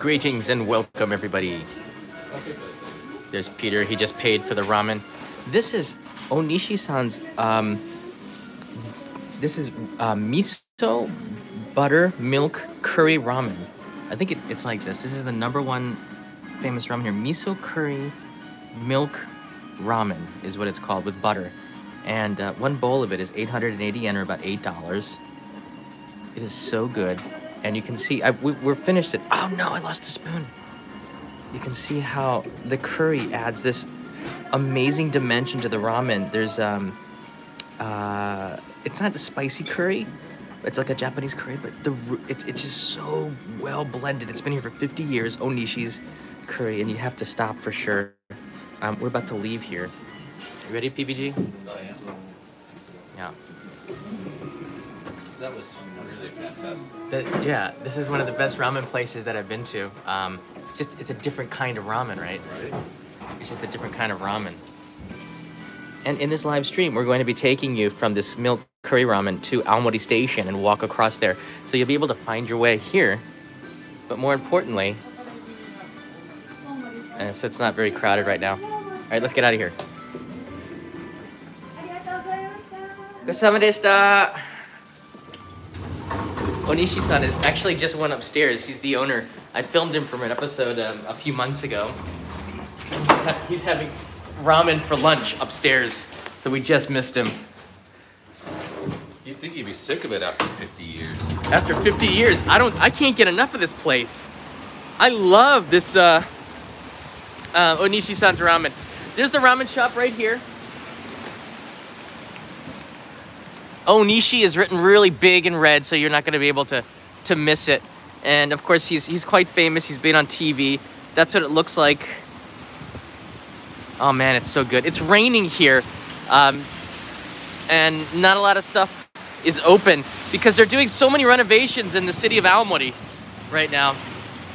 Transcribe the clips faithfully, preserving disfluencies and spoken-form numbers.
Greetings and welcome, everybody. There's Peter. He just paid for the ramen. This is Onishi-san's, um, this is uh, miso, butter, milk, curry ramen. I think it, it's like this. This is the number one famous ramen here. Miso, curry, milk, ramen is what it's called, with butter. And uh, one bowl of it is eight hundred eighty yen, or about eight dollars. It is so good. And you can see, I, we, we're finished it. Oh no, I lost the spoon. You can see how the curry adds this amazing dimension to the ramen. There's, um, uh, it's not a spicy curry. It's like a Japanese curry, but the it, it's just so well blended. It's been here for fifty years, Onishi's curry, and you have to stop for sure. Um, we're about to leave here. You ready, P B G? Oh, yeah. Yeah. That was really fantastic. That, yeah, this is one of the best ramen places that I've been to. Um, just, it's a different kind of ramen, right? Right. It's just a different kind of ramen. And in this live stream, we're going to be taking you from this milk curry ramen to Aomori Station and walk across there. So you'll be able to find your way here, but more importantly, uh, so it's not very crowded right now. All right, let's get out of here. Gosama deshita. Onishi-san is actually just went upstairs. He's the owner. I filmed him from an episode um, a few months ago. He's, ha he's having ramen for lunch upstairs, so we just missed him. You'd think he'd be sick of it after fifty years. After fifty years, I don't. I can't get enough of this place. I love this uh, uh, Onishi-san's ramen. There's the ramen shop right here. Onishi is written really big in red, so you're not going to be able to to miss it. And of course, he's he's quite famous. He's been on T V. That's what it looks like. Oh man, it's so good. It's raining here, um, and not a lot of stuff is open because they're doing so many renovations in the city of Aomori right now.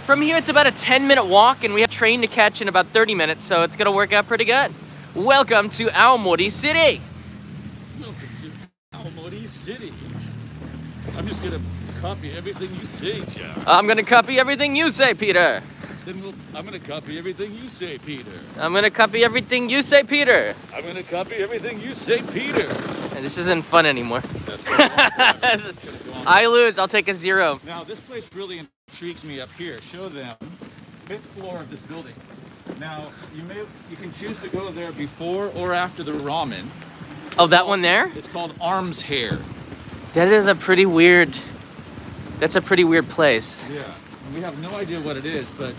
From here, it's about a ten minute walk, and we have a train to catch in about thirty minutes, so it's gonna work out pretty good. Welcome to Aomori City. Welcome to Aomori City. I'm just gonna copy everything you say, John. I'm gonna copy everything you say, Peter. Then we'll, I'm gonna copy everything you say, Peter. I'm gonna copy everything you say, Peter. I'm gonna copy everything you say, Peter. And this isn't fun anymore. That's I lose. I'll take a zero. Now this place really intrigues me up here. Show them fifth floor of this building. Now you may you can choose to go there before or after the ramen. Oh, that one there? It's called Arms Hair. That is a pretty weird. That's a pretty weird place. Yeah. We have no idea what it is, but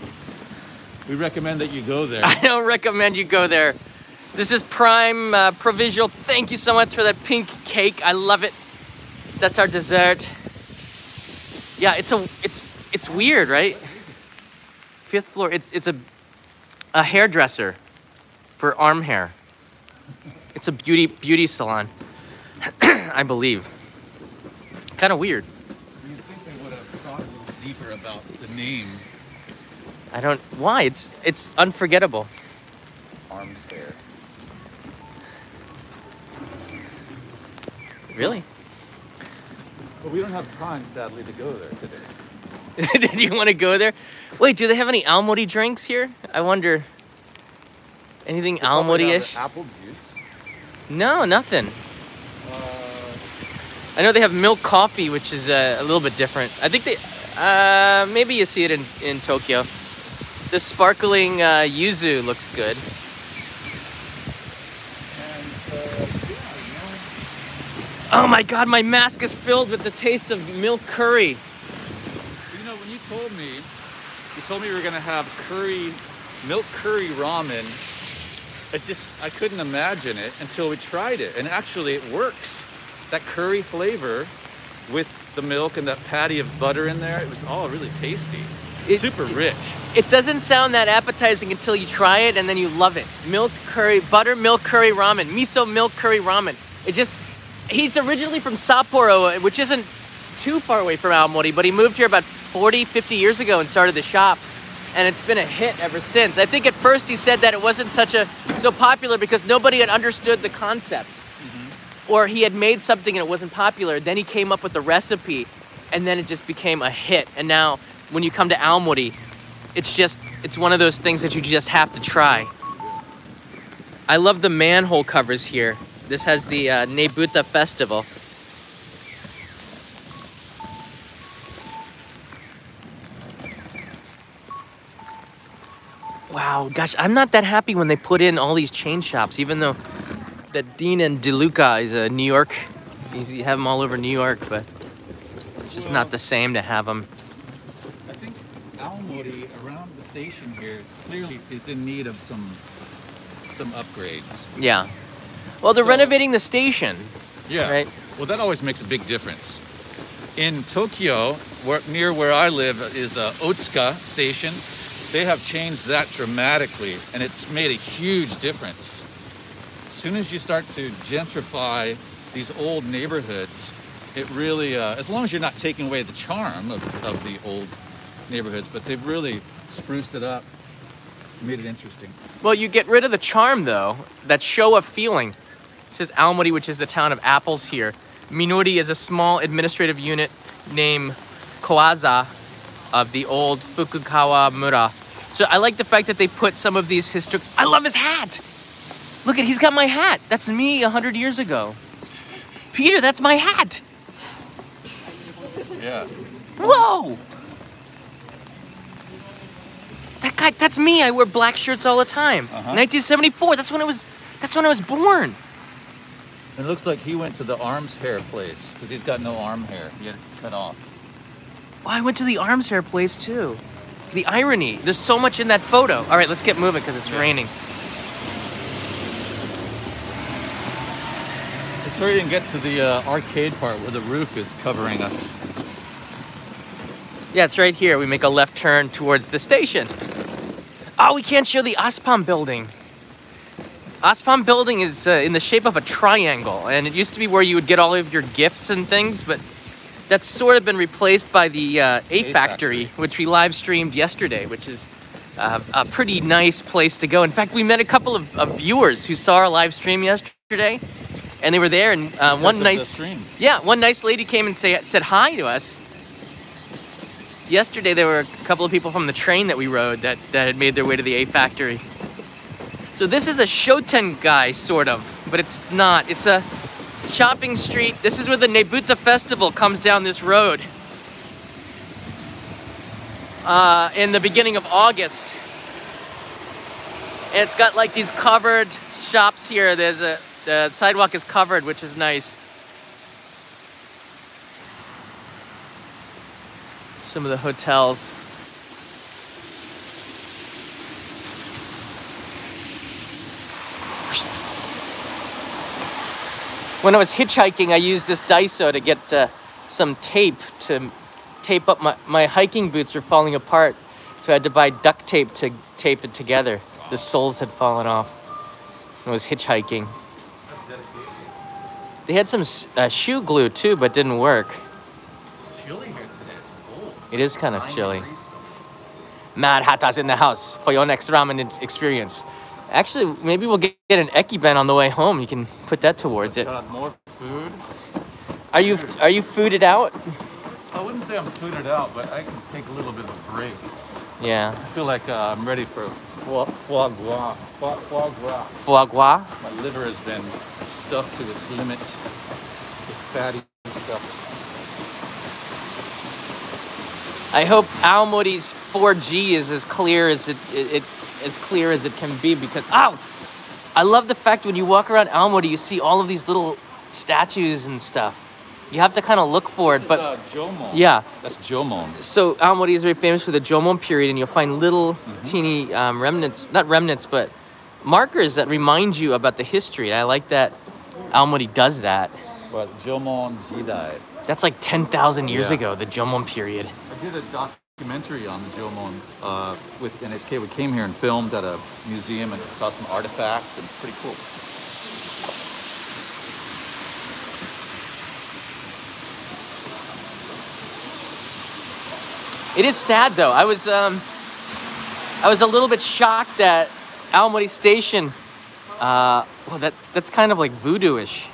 we recommend that you go there. I don't recommend you go there. This is prime uh, provisional. Thank you so much for that pink cake. I love it. That's our dessert. Yeah, it's a it's it's weird, right? Fifth floor. It's it's a a hairdresser for arm hair. It's a beauty beauty salon, I believe. Kind of weird. Deeper about the name. I don't why it's it's unforgettable. Arms Hair. Really? Well, we don't have time, sadly, to go there today. Did you want to go there? Wait, do they have any Aomori drinks here? I wonder. Anything Aomori-ish? Apple juice? No, nothing. Uh, I know they have milk coffee, which is uh, a little bit different. I think they. Uh, maybe you see it in, in Tokyo. The sparkling uh, yuzu looks good. Oh my god, my mask is filled with the taste of milk curry. You know, when you told me, you told me we were gonna have curry, milk curry ramen, I just, I couldn't imagine it until we tried it. And actually it works. That curry flavor with the milk and that patty of butter in there, it was all really tasty. It, super rich. It doesn't sound that appetizing until you try it, and then you love it. Milk curry, butter milk curry ramen, miso milk curry ramen. It just, he's originally from Sapporo, which isn't too far away from Aomori, but he moved here about forty, fifty years ago and started the shop, and it's been a hit ever since. I think at first he said that it wasn't such a so popular because nobody had understood the concept. Or he had made something and it wasn't popular. Then he came up with the recipe, and then it just became a hit. And now, when you come to Aomori, it's just, it's one of those things that you just have to try. I love the manhole covers here. This has the uh, Nebuta festival. Wow, gosh, I'm not that happy when they put in all these chain shops, even though the Dean and DeLuca is a New York, you have them all over New York, but it's just well, not the same to have them. I think Aomori around the station here clearly is in need of some some upgrades. Yeah. Well, they're so, renovating the station. Yeah. Right? Well, that always makes a big difference. In Tokyo, where, near where I live, is uh, Otsuka station. They have changed that dramatically, and it's made a huge difference. As soon as you start to gentrify these old neighborhoods, it really, uh, as long as you're not taking away the charm of, of the old neighborhoods, but they've really spruced it up, made it interesting. Well, you get rid of the charm, though, that show-up feeling. It says Aomori, which is the town of apples here. Minori is a small administrative unit named Koaza, of the old Fukukawa Mura. So I like the fact that they put some of these historic... I love his hat! Look at, he's got my hat. That's me a hundred years ago. Peter, that's my hat! Yeah. Whoa! That guy, that's me. I wear black shirts all the time. Uh-huh. nineteen seventy-four, that's when I was, that's when I was born. It looks like he went to the arms hair place, because he's got no arm hair. He had it cut off. Oh, I went to the arms hair place too. The irony, there's so much in that photo. All right, let's get moving because it's yeah. raining. Let's hurry and get to the uh, arcade part where the roof is covering us. Yeah, it's right here. We make a left turn towards the station. Oh, we can't show the Aspam building. Aspam building is uh, in the shape of a triangle, and it used to be where you would get all of your gifts and things, but that's sort of been replaced by the uh, A-Factory, which we live streamed yesterday, which is uh, a pretty nice place to go. In fact, we met a couple of, of viewers who saw our live stream yesterday, and they were there. And uh, one nice, yeah, one nice lady came and say, said hi to us. Yesterday, there were a couple of people from the train that we rode that that had made their way to the A-Factory. So this is a shoten guy, sort of, but it's not. It's a shopping street. This is where the Nebuta Festival comes down this road uh, in the beginning of August. And it's got like these covered shops here. There's a, the sidewalk is covered, which is nice. Some of the hotels. When I was hitchhiking, I used this Daiso to get uh, some tape to tape up my, my hiking boots were falling apart. So I had to buy duct tape to tape it together. Wow. The soles had fallen off. I was hitchhiking. That's dedicated. They had some uh, shoe glue too, but didn't work. It's chilly here today, it's cold. It is kind of chilly. Mad Hata's in the house for your next ramen experience. Actually, maybe we'll get an Ekiben on the way home. You can put that towards it. God, more food. Are you are you fooded out? I wouldn't say I'm fooded out, but I can take a little bit of a break. Yeah. I feel like uh, I'm ready for foie, foie gras. Foie, foie gras. Foie gras? My liver has been stuffed to its limit with fatty stuff. I hope Aomori's four G is as clear as it... it, it as clear as it can be, because ow! I love the fact when you walk around Aomori, you see all of these little statues and stuff. You have to kind of look for this it, but uh, Jomon. Yeah, that's Jomon. So Aomori is very famous for the Jomon period, and you'll find little mm-hmm. teeny um, remnants—not remnants, but markers that remind you about the history. I like that Aomori does that. But Jomon Jidai. That's like ten thousand years yeah. ago, the Jomon period. I did a doc. documentary on the Jomon uh, with N H K. We came here and filmed at a museum and saw some artifacts, and it's pretty cool. It is sad though. I was um, I was a little bit shocked that Aomori Station. Uh, well, that that's kind of like voodoo-ish.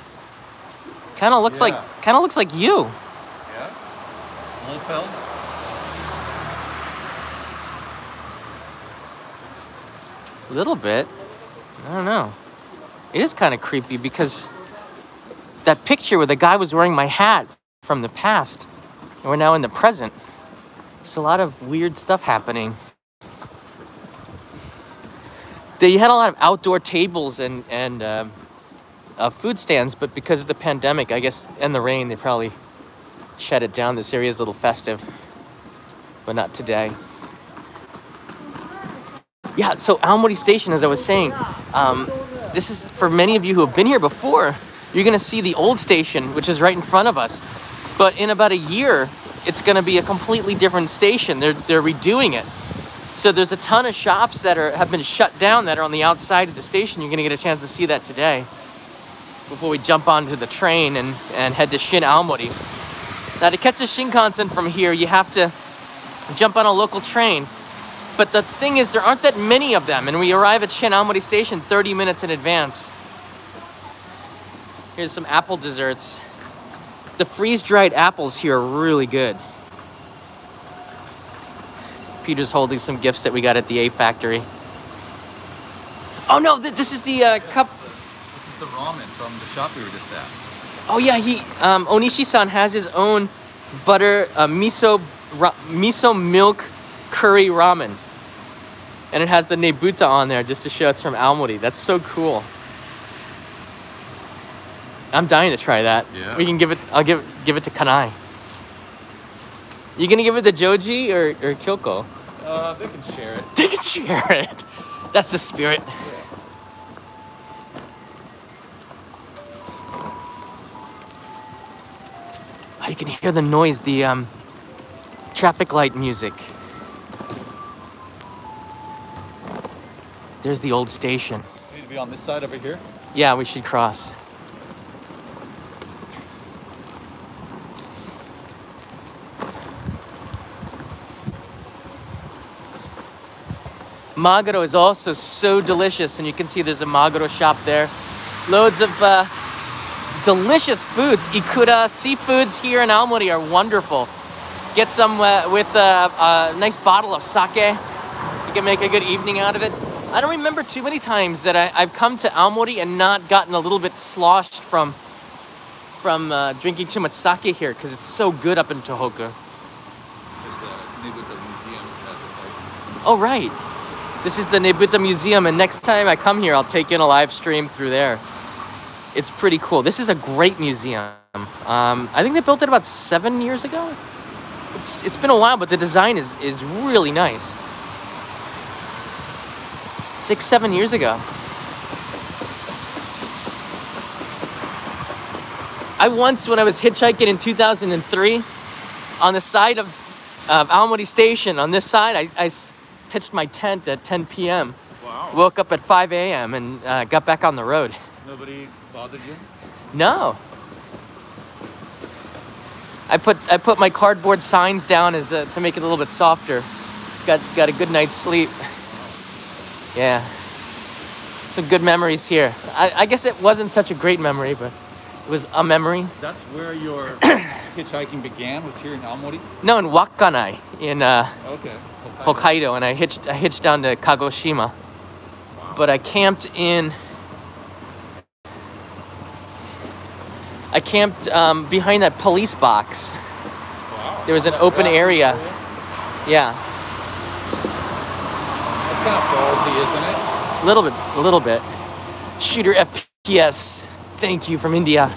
Kind of looks yeah. like kind of looks like you. Yeah. Liefeld. A little bit. I don't know. It is kind of creepy because that picture where the guy was wearing my hat from the past, and we're now in the present. It's a lot of weird stuff happening. They had a lot of outdoor tables and, and uh, uh, food stands, but because of the pandemic, I guess, and the rain, they probably shut it down. This area is a little festive, but not today. Yeah, so Aomori Station, as I was saying, um, this is for many of you who have been here before. You're gonna see the old station, which is right in front of us. But in about a year, it's gonna be a completely different station. They're, they're redoing it. So there's a ton of shops that are, have been shut down that are on the outside of the station. You're gonna get a chance to see that today before we jump onto the train and, and head to Shin-Aomori. Now to catch the Shinkansen from here, you have to jump on a local train. But the thing is, there aren't that many of them, and we arrive at Shin-Aomori Station thirty minutes in advance. Here's some apple desserts. The freeze-dried apples here are really good. Peter's holding some gifts that we got at the A-Factory. Oh no, th this is the uh, cup. This is the ramen from the shop we were just at. Oh yeah, he um, Onishi-san has his own butter uh, miso ra- miso milk curry ramen. And it has the Nebuta on there just to show it's from Aomori. That's so cool. I'm dying to try that. Yeah. We can give it, I'll give give it to Kanai. You gonna give it to Joji or, or Kyoko? Uh, they can share it. They can share it. That's the spirit. Yeah. Oh, you can hear the noise, the um, traffic light music. There's the old station. We need to be on this side over here? Yeah, we should cross. Maguro is also so delicious, and you can see there's a Maguro shop there. Loads of uh, delicious foods. Ikura, seafoods here in Aomori are wonderful. Get some uh, with uh, a nice bottle of sake. You can make a good evening out of it. I don't remember too many times that I, I've come to Aomori and not gotten a little bit sloshed from, from uh, drinking too much sake here, because it's so good up in Tohoku. There's the Nebuta Museum. Oh, right. This is the Nebuta Museum, and next time I come here, I'll take in a live stream through there. It's pretty cool. This is a great museum. Um, I think they built it about seven years ago. It's, it's been a while, but the design is, is really nice. Six, seven years ago. I once, when I was hitchhiking in two thousand three, on the side of, of Aomori Station, on this side, I, I pitched my tent at ten p m Wow. Woke up at five a m and uh, got back on the road. Nobody bothered you? No. I put I put my cardboard signs down as a, to make it a little bit softer. Got got a good night's sleep. Yeah, some good memories here. I, I guess it wasn't such a great memory, but it was a memory. That's where your hitchhiking began, was here in Aomori? No, in Wakanai, in uh, okay. Hokkaido. Hokkaido, and I hitched, I hitched down to Kagoshima. Wow. But I camped in, I camped um, behind that police box. Wow. There was an open area. area. Yeah. Kind of ballsy, isn't it? A little bit, a little bit. Shooter F P S, thank you, from India.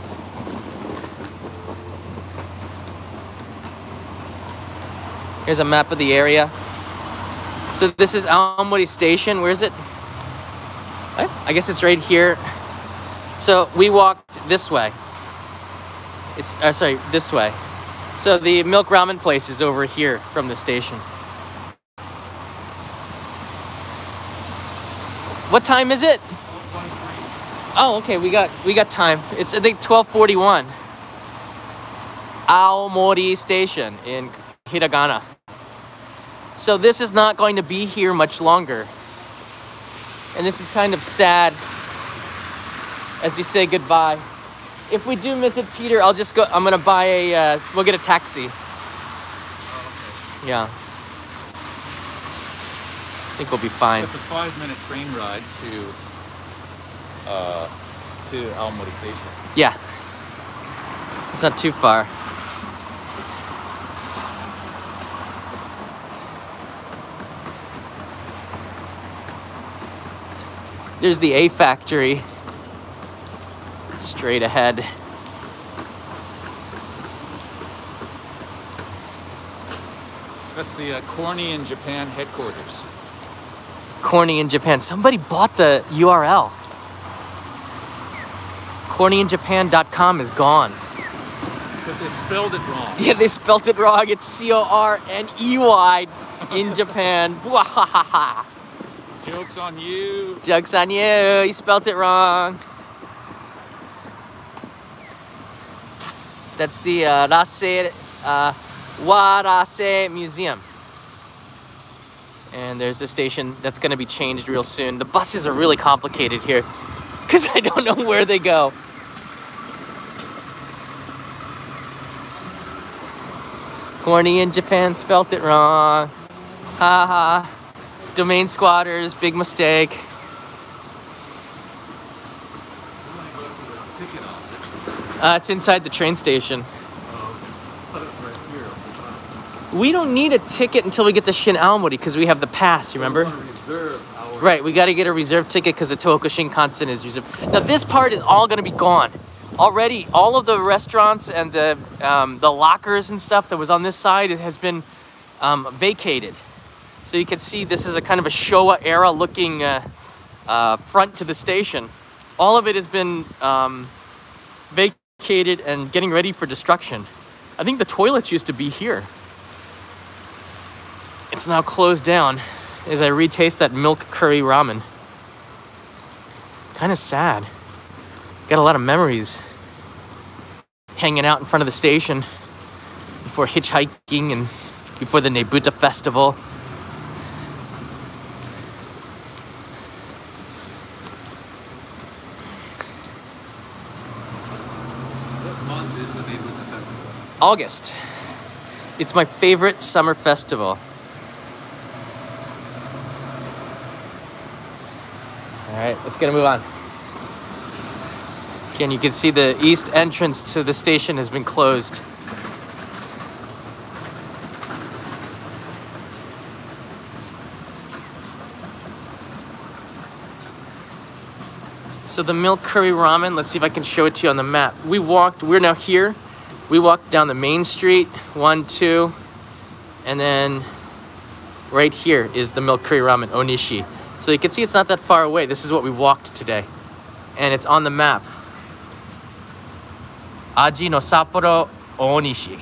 Here's a map of the area. So this is Aomori Station. Where is it? I guess it's right here. So we walked this way. It's uh, sorry, this way. So the milk ramen place is over here from the station. What time is it? Oh, okay, we got we got time. It's, I think, twelve forty-one. Aomori Station in Hiragana. So this is not going to be here much longer. And this is kind of sad as you say goodbye. If we do miss it, Peter, I'll just go, I'm gonna buy a, uh, we'll get a taxi. Oh, okay. Yeah. I think we'll be fine. It's a five-minute train ride to uh, to Aomori Station. Yeah, it's not too far. There's the A-Factory straight ahead. That's the uh, Corny in Japan headquarters. Corny in Japan. Somebody bought the U R L. corny in japan dot com is gone. Because they spelled it wrong. Yeah, they spelled it wrong. It's C O R N E Y in Japan. Joke's on you. Joke's on you. You spelled it wrong. That's the uh, Rase... Uh, Warase Museum. And there's the station that's going to be changed real soon. The buses are really complicated here because I don't know where they go. Corny in Japan spelt it wrong. Haha. -ha. Domain squatters, big mistake. Uh, it's inside the train station. We don't need a ticket until we get to Shin-Aomori because we have the pass, remember? We right, we got to get a reserve ticket because the Tohoku Shinkansen is reserved. Now, this part is all going to be gone. Already, all of the restaurants and the, um, the lockers and stuff that was on this side has been um, vacated. So you can see this is a kind of a Showa-era looking uh, uh, front to the station. All of it has been um, vacated and getting ready for destruction. I think the toilets used to be here. It's now closed down as I retaste that milk curry ramen. Kind of sad. Got a lot of memories hanging out in front of the station before hitchhiking and before the Nebuta festival. What month is the Nebuta festival? August. It's my favorite summer festival. All right, let's get a move on. Again, you can see the east entrance to the station has been closed. So the milk curry ramen, let's see if I can show it to you on the map. We walked, we're now here. We walked down the main street, one, two, and then right here is the milk curry ramen, Onishi. So you can see it's not that far away. This is what we walked today. And it's on the map. Aji no Sapporo Onishi.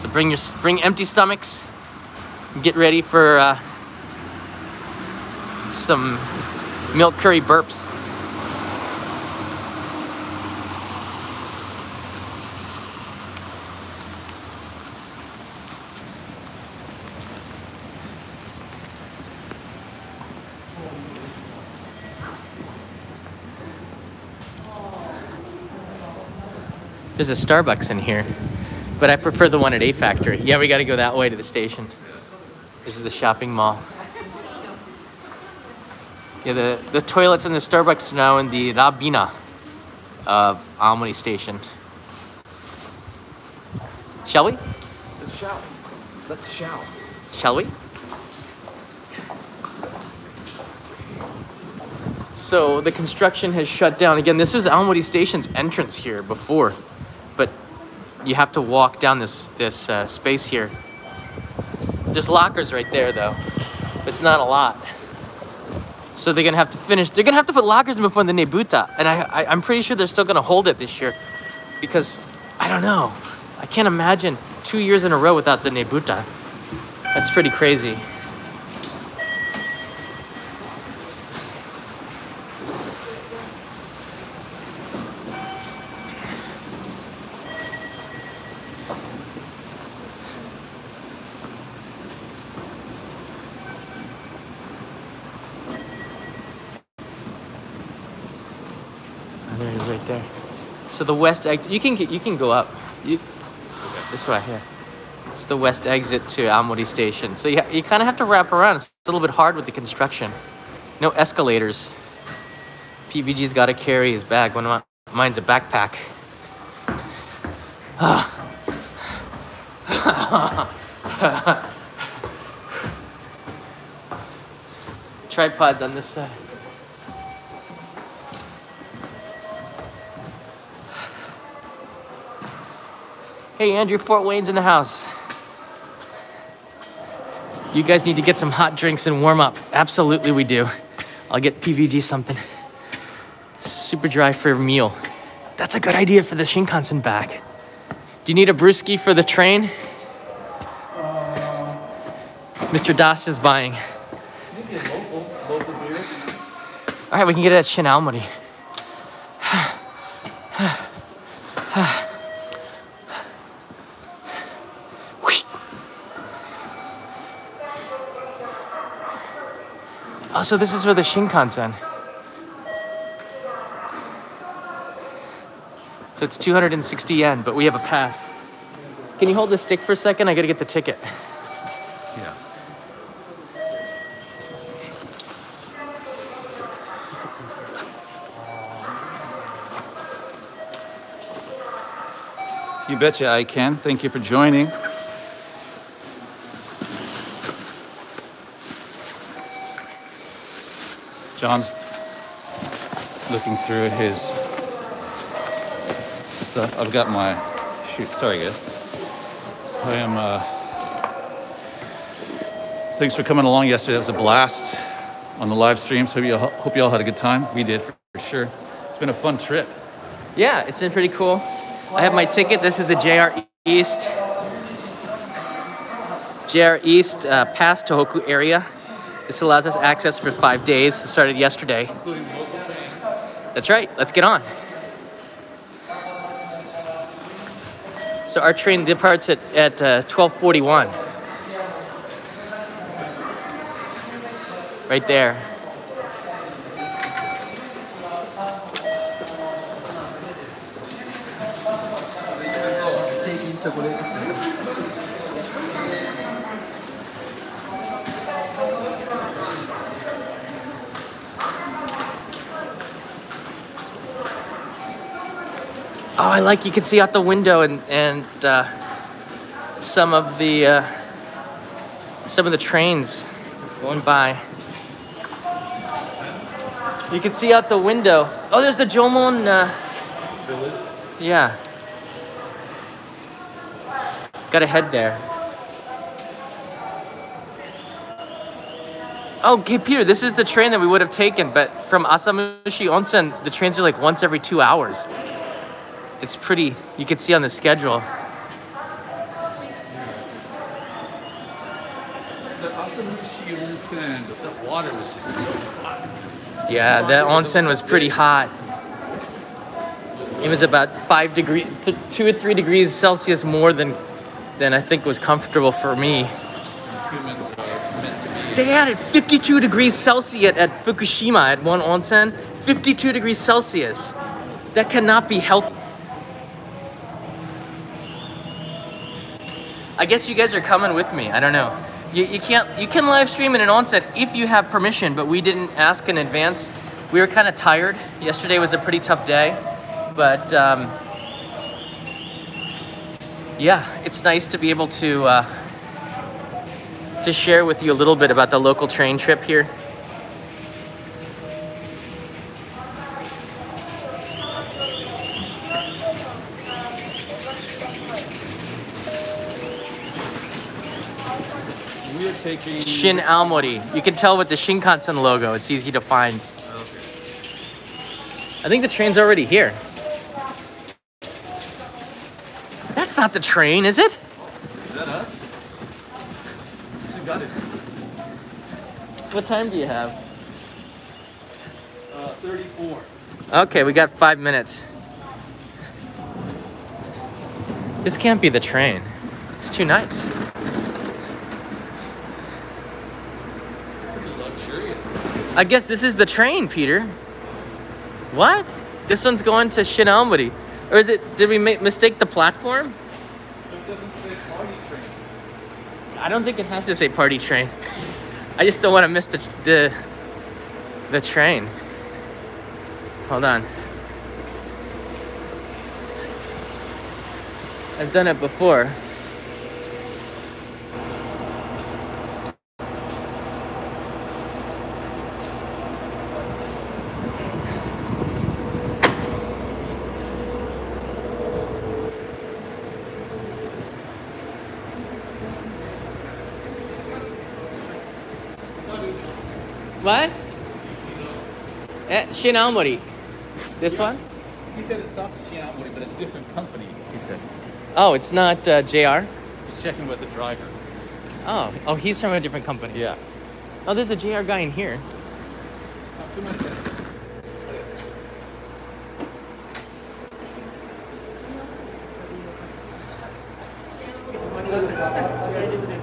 So bring your bring empty stomachs. And get ready for uh, some milk curry burps. There's a Starbucks in here, but I prefer the one at A-Factory. Yeah, we gotta go that way to the station. This is the shopping mall. Yeah, the, the toilets in the Starbucks are now in the Rabina of Aomori Station. Shall we? Let's shout. Let's shout. Shall we? So the construction has shut down. Again, this was Aomori Station's entrance here before. You have to walk down this this uh, space here. There's lockers right there though. It's not a lot. So they're gonna have to finish. They're gonna have to put lockers in before the Nebuta. And I, I, I'm pretty sure they're still gonna hold it this year because I don't know. I can't imagine two years in a row without the Nebuta. That's pretty crazy. So the west, you can get, you can go up. You, okay. This way here. Yeah. It's the west exit to Aomori Station. So you, you kind of have to wrap around. It's a little bit hard with the construction. No escalators. P B G's got to carry his bag. One of my, mine's a backpack. Tripods on this side. Hey, Andrew, Fort Wayne's in the house. You guys need to get some hot drinks and warm up. Absolutely we do. I'll get P V G something. Super dry for a meal. That's a good idea for the Shinkansen bag. Do you need a brewski for the train? Uh, Mister Dash is buying. Local, local beer. All right, we can get it at Shin-Aomori. Oh, so this is where the Shinkansen. So it's two hundred sixty yen, but we have a pass. Can you hold the stick for a second? I gotta get the ticket. Yeah. You betcha I can. Thank you for joining. John's looking through his stuff. I've got my, shoot, sorry guys. I am, uh, thanks for coming along yesterday. It was a blast on the live stream. So you, hope you all had a good time. We did for sure. It's been a fun trip. Yeah, it's been pretty cool. I have my ticket. This is the J R East. J R East uh, past Tohoku area. This allows us access for five days. It started yesterday. Including local trains. That's right. Let's get on. So our train departs at, at uh, twelve forty-one. Right there. Oh, I like, you can see out the window and, and uh, some of the uh, some of the trains going by. You can see out the window. Oh, there's the Jomon uh, village. Yeah. Gotta head there. Oh, okay, Peter, this is the train that we would have taken, but from Asamushi Onsen, the trains are like once every two hours. It's pretty, you can see on the schedule. The Asamushi Onsen, the water was just so hot. Yeah, that onsen was pretty hot. It was about five degrees, two or three degrees Celsius more than, than I think was comfortable for me. Humans are meant to be. They added fifty-two degrees Celsius at Fukushima at one onsen, fifty-two degrees Celsius. That cannot be healthy. I guess you guys are coming with me. I don't know. You, you can't. You can live stream in an onsen if you have permission, but we didn't ask in advance. We were kind of tired. Yesterday was a pretty tough day, but um, yeah, it's nice to be able to uh, to share with you a little bit about the local train trip here. Shin-Aomori. You can tell with the Shinkansen logo, it's easy to find. Okay. I think the train's already here. That's not the train, is it? Is that us? You got it. What time do you have? Uh, thirty-four. Okay, we got five minutes. This can't be the train. It's too nice. I guess this is the train, Peter. What? This one's going to Shin-Aomori. Or is it, did we make, mistake the platform? It doesn't say party train. I don't think it has to say party train. I just don't want to miss the, the the train. Hold on. I've done it before. What? Eh, Shin-Aomori. This yeah. one? He said it stops at Shin-Aomori, but it's a different company, he said. Oh, it's not uh, J R? He's checking with the driver. Oh, oh, he's from a different company. Yeah. Oh, there's a J R guy in here. Not too much.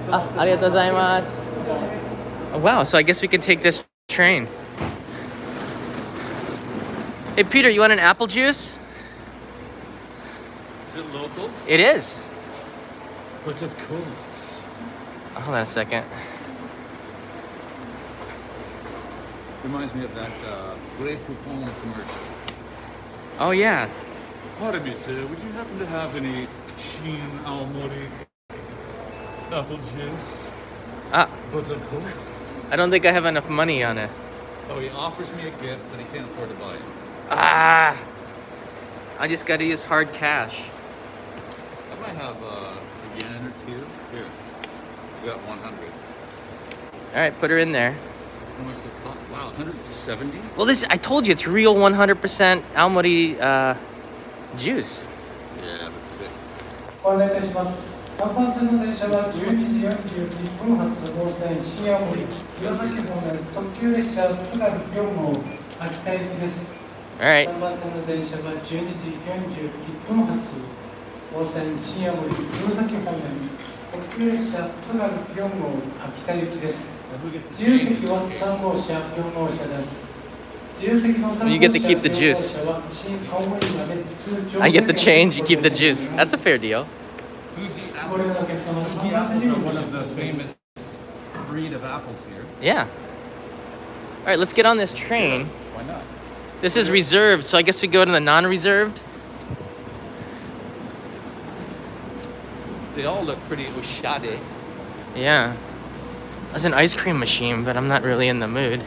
Ah, arigatou gozaimasu. Wow, so I guess we can take this train. Hey, Peter, you want an apple juice? Is it local? It is. But of course. Hold on a second. Reminds me of that uh, Grey Poupon commercial. Oh, yeah. Pardon me, sir. Would you happen to have any Shin-Aomori apple juice? Ah. But of course. I don't think I have enough money on it. Oh, he offers me a gift, but he can't afford to buy it. Ah, I just gotta use hard cash. I might have uh, a yen or two. Here, we got one hundred. All right, put her in there. How much does it cost? Wow, one hundred seventy? Well, this, I told you, it's real one hundred percent Aomori uh, juice. Yeah, that's good. All right. You get to keep the juice. I get the change, you keep the juice. That's a fair deal. Fuji apples. Fuji apples are one of the famous breed of apples here. Yeah. All right, let's get on this train. Why not? This is reserved, so I guess we go to the non-reserved. They all look pretty oshade. Yeah. There's an ice cream machine, but I'm not really in the mood.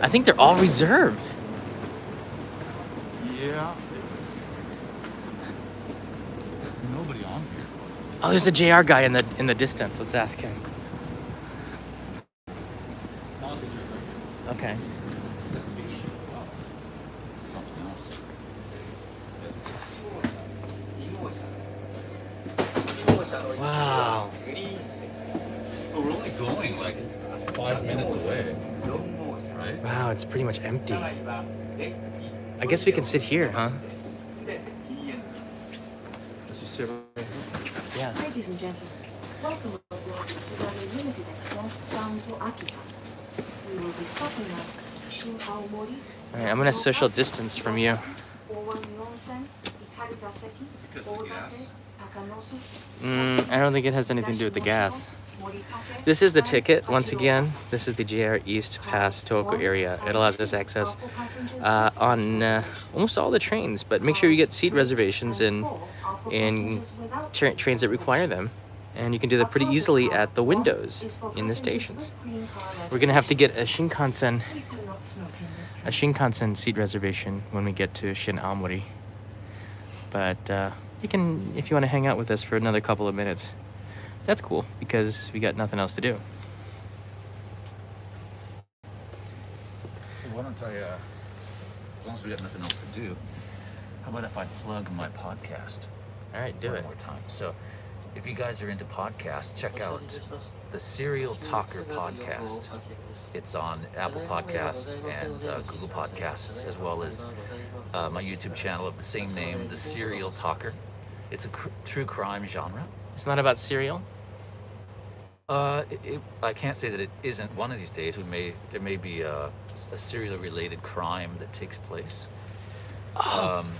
I think they're all reserved. Yeah. There's nobody on here. Oh, there's a J R guy in the in the distance. Let's ask him. Okay. Something else. Wow. But we're only going like five minutes away, right? Wow, it's pretty much empty. I guess we can sit here, huh? Let's just sit right here. Yeah. Ladies and gentlemen, welcome aboard the limited express bound for Akiba. Alright, I'm gonna social distance from you. Because of the gas? Mm, I don't think it has anything to do with the gas. This is the ticket, once again. This is the J R East Pass Tohoku area. It allows us access uh, on uh, almost all the trains, but make sure you get seat reservations in, in tra trains that require them. And you can do that pretty easily at the windows in the stations. We're gonna have to get a Shinkansen, a Shinkansen seat reservation when we get to Shin-Aomori. But uh, you can, if you want to hang out with us for another couple of minutes, that's cool because we got nothing else to do. Well, why don't I? Uh, as long as we got nothing else to do, how about if I plug my podcast? All right, do it. One more time. So. If you guys are into podcasts, check out the Serial Talker podcast. It's on Apple Podcasts and uh, Google Podcasts, as well as uh, my YouTube channel of the same name, The Serial Talker. It's a cr true crime genre. It's not about cereal? Uh, it, it, I can't say that it isn't. One of these days, we may there may be a, a serial-related crime that takes place. Oh. Um,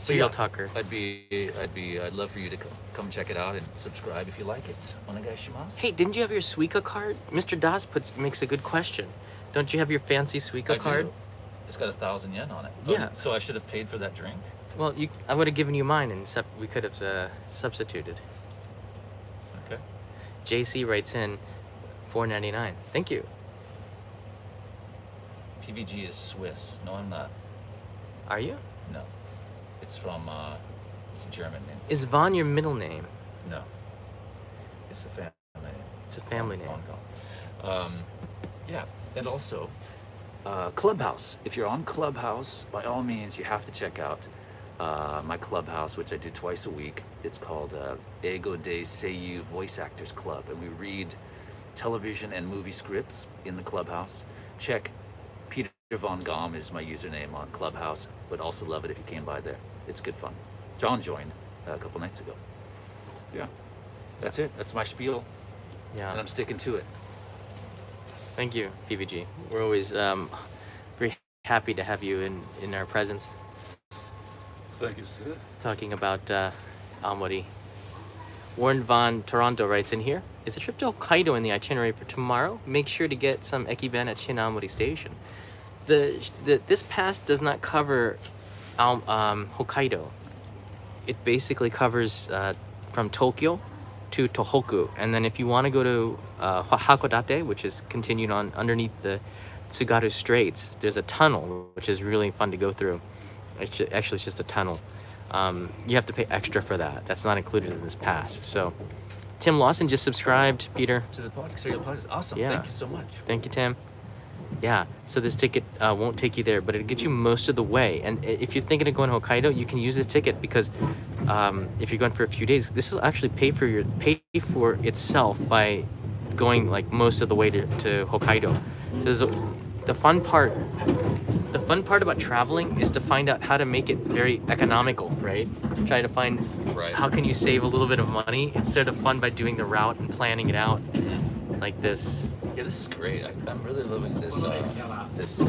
Serial yeah, Talker. I'd be, I'd be, I'd love for you to come, come check it out and subscribe if you like it. Onegaishimasu. Hey, didn't you have your Suica card? Mister Das puts makes a good question. Don't you have your fancy Suica I card? Do. It's got a thousand yen on it. Yeah. Oh, so I should have paid for that drink. Well, you, I would have given you mine, and sub, we could have uh, substituted. Okay. J C writes in, four ninety-nine. Thank you. P V G is Swiss. No, I'm not. Are you? No. It's from, uh, it's a German name. Is Von your middle name? No. It's the family name. It's a family name. Um, yeah, and also, uh, Clubhouse. If you're on Clubhouse, by all means, you have to check out uh, my Clubhouse, which I do twice a week. It's called uh, Ego de Seyu Voice Actors Club, and we read television and movie scripts in the Clubhouse. Check Peter Von Gaum is my username on Clubhouse. Would also love it if you came by there. It's good fun. John joined uh, a couple nights ago. Yeah, that's it. That's my spiel. Yeah, and I'm sticking to it. Thank you, P V G. We're always um, very happy to have you in in our presence. Thank you, sir. Talking about uh, Aomori. Warren Von Toronto writes in here. Is a trip to Hokkaido in the itinerary for tomorrow? Make sure to get some Ekiben at Shin-Aomori Station. The, the, this pass does not cover um, um, Hokkaido. It basically covers uh, from Tokyo to Tohoku. And then if you want to go to uh, Hakodate, which is continued on underneath the Tsugaru Straits, there's a tunnel, which is really fun to go through. It's just, actually, it's just a tunnel. Um, you have to pay extra for that. That's not included in this pass. So Tim Lawson just subscribed, Peter. To the podcast. Serial podcast. Awesome. Yeah. Thank you so much. Thank you, Tim. Yeah, so this ticket uh, won't take you there, but it gets you most of the way. And if you're thinking of going to Hokkaido, you can use this ticket because um, if you're going for a few days, this will actually pay for your pay for itself by going like most of the way to, to Hokkaido. So a, the fun part, the fun part about traveling is to find out how to make it very economical, right? Try to find right. How can you save a little bit of money. It's sort of fun by doing the route and planning it out like this. Yeah, this is great. I, I'm really loving this uh, this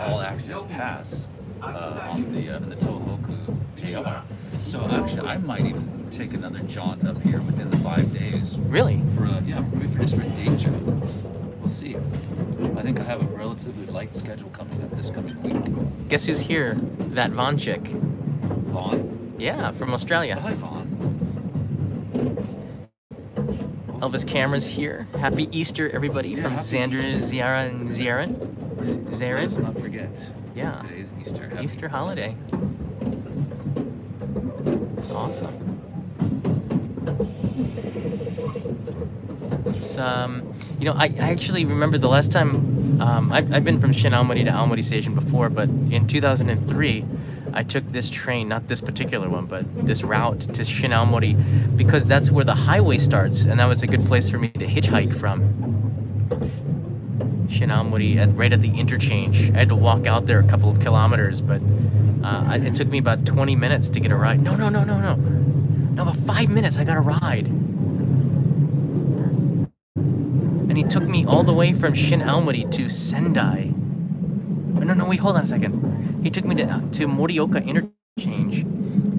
all-access pass uh, on the, uh, the Tohoku J R. So actually, I might even take another jaunt up here within the five days. Really? For a, yeah, for, for just for a day trip. We'll see. I think I have a relatively light schedule coming up this coming week. Guess who's here? That Vaughn chick. Vaughn? Yeah, from Australia. Hi, Vaughn. Elvis Camera's here. Happy Easter, everybody, yeah, from Xander, Ziara, and Ziaran. Zarin. Let's not forget. Yeah. Today's Easter. Happy Easter holiday. Awesome. It's, um, you know, I, I actually remember the last time, um, I've, I've been from Shin-Aomori to Aomori Station before, but in two thousand three, I took this train, not this particular one, but this route to Shin-Aomori because that's where the highway starts, and that was a good place for me to hitchhike from. Shin-Aomori, at, right at the interchange. I had to walk out there a couple of kilometers, but uh, I, it took me about twenty minutes to get a ride. No, no, no, no, no. No, about five minutes I got a ride. And he took me all the way from Shin-Aomori to Sendai. No, no, wait, hold on a second. He took me to, to Morioka Interchange,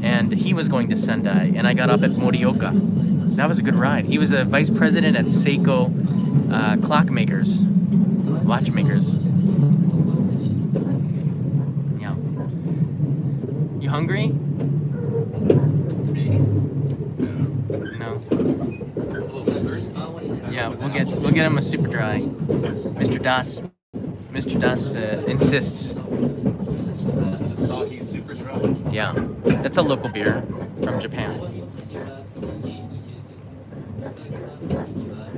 and he was going to Sendai, and I got up at Morioka. That was a good ride. He was a vice president at Seiko uh, Clockmakers, Watchmakers. Yeah. You hungry? Me? No. No. Yeah, we'll get we'll get him a super dry, Mister Das. Mister Das uh, insists. Asahi Super Dry. Yeah, that's a local beer from Japan.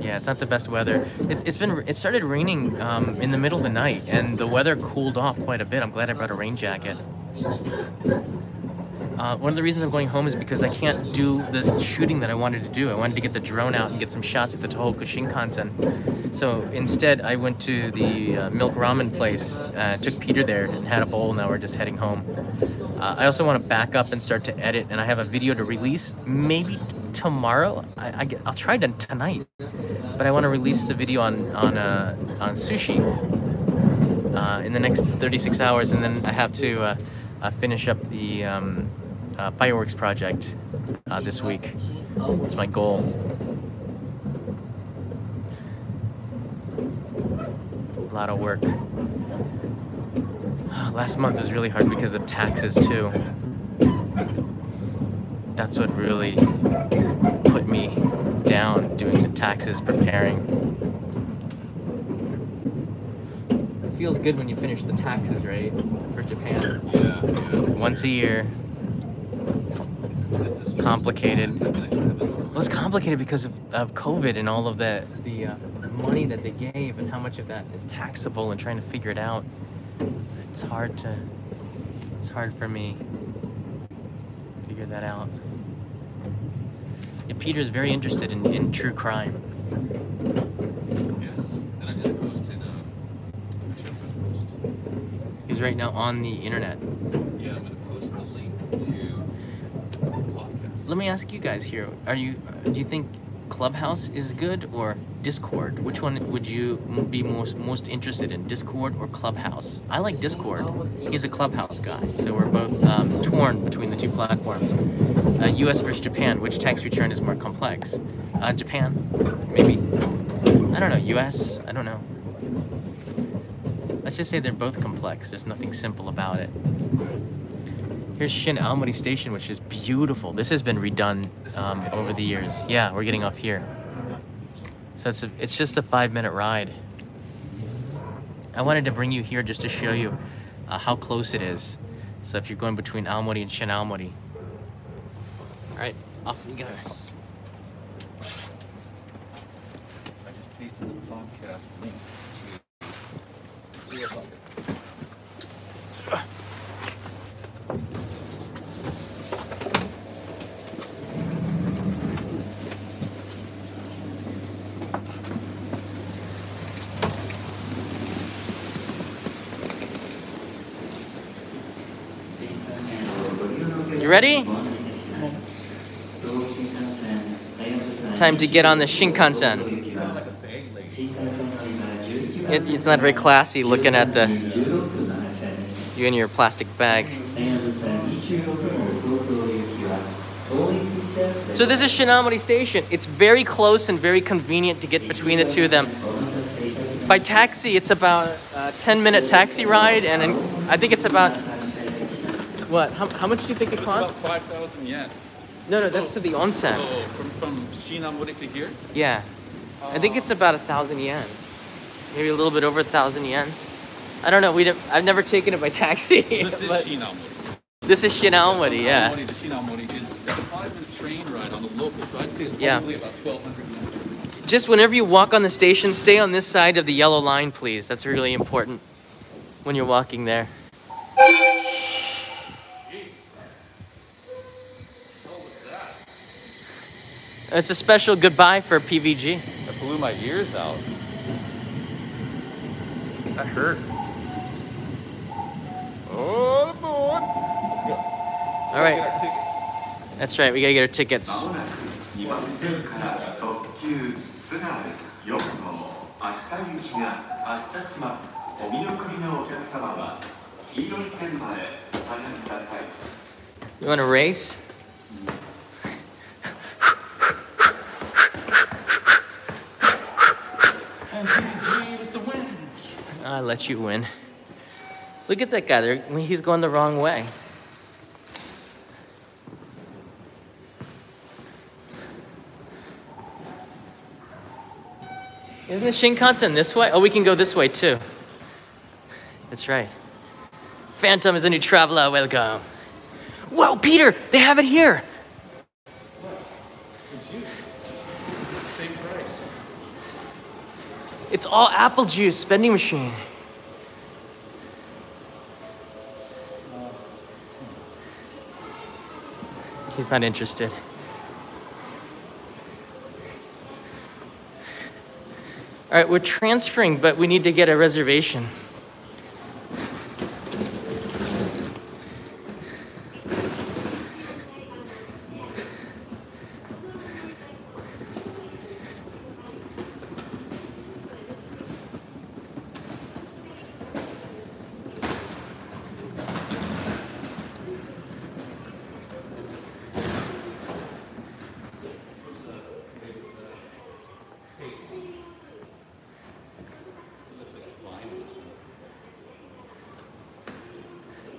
Yeah, it's not the best weather. It, it's been it started raining um, in the middle of the night, and the weather cooled off quite a bit. I'm glad I brought a rain jacket. Uh, one of the reasons I'm going home is because I can't do the shooting that I wanted to do. I wanted to get the drone out and get some shots at the Tohoku Shinkansen. So instead, I went to the uh, milk ramen place, uh, took Peter there and had a bowl. Now we're just heading home. Uh, I also want to back up and start to edit, and I have a video to release maybe t tomorrow. I, I get, I'll try to tonight, but I want to release the video on, on, uh, on sushi uh, in the next thirty-six hours, and then I have to uh, uh, finish up the... Um, uh, fireworks project uh, this week. It's my goal. A lot of work. Last month was really hard because of taxes too. That's what really put me down, doing the taxes, preparing. It feels good when you finish the taxes, right? For Japan. Yeah, yeah. For Once sure. a year. It's, it's complicated. Well, it's complicated because of, of COVID and all of the, the uh, money that they gave and how much of that is taxable and trying to figure it out. It's hard to, it's hard for me to figure that out. Yeah, Peter's very interested in, in true crime. Yes, and I just posted, uh, actually I'm gonna post. He's right now on the internet. Yeah, I'm gonna post the link to the podcast. Let me ask you guys here, are you, do you think Clubhouse is good or Discord? Which one would you be most most interested in, Discord or Clubhouse? I like Discord. He's a Clubhouse guy, so we're both um, torn between the two platforms. Uh, U S versus Japan, which tax return is more complex? Uh, Japan, maybe. I don't know. U S, I don't know. Let's just say they're both complex. There's nothing simple about it. Here's Shin-Aomori Station, which is beautiful. This has been redone um, over the years. Yeah, we're getting off here. So it's, a, it's just a five-minute ride. I wanted to bring you here just to show you uh, how close it is. So if you're going between Aomori and Shin-Aomori. All right, off we go. I just pasted the podcast link to Serial Talker. Ready? Time to get on the Shinkansen. It, it's not very classy looking at the you in your plastic bag. So this is Shin-Aomori Station. It's very close and very convenient to get between the two of them. By taxi, it's about a ten-minute taxi ride, and in, I think it's about. What? How, how much do you think it, it costs? About five thousand yen. No, no, that's oh, to the onsen. Oh, from, from Shin-Aomori to here? Yeah. Uh, I think it's about one thousand yen. Maybe a little bit over one thousand yen. I don't know. We don't, I've never taken it by taxi. This is Shin-Aomori. This is Shin-Aomori, yeah. From Aomori to Shin-Aomori is about a five minute train ride on the local, so I'd say it's probably yeah. about twelve hundred yen. Just whenever you walk on the station, stay on this side of the yellow line, please. That's really important when you're walking there. It's a special goodbye for P V G. That blew my ears out. That hurt. Oh, boy. Let's go. All right. Get our tickets. That's right. We got to get our tickets. You want to race? I'll let you win. Look at that guy there. I mean, he's going the wrong way. Isn't the Shinkansen this way? Oh, we can go this way too. That's right. Phantom is a new traveler. Welcome. Whoa, Peter, they have it here. It's all apple juice, vending machine. He's not interested. All right, we're transferring, but we need to get a reservation.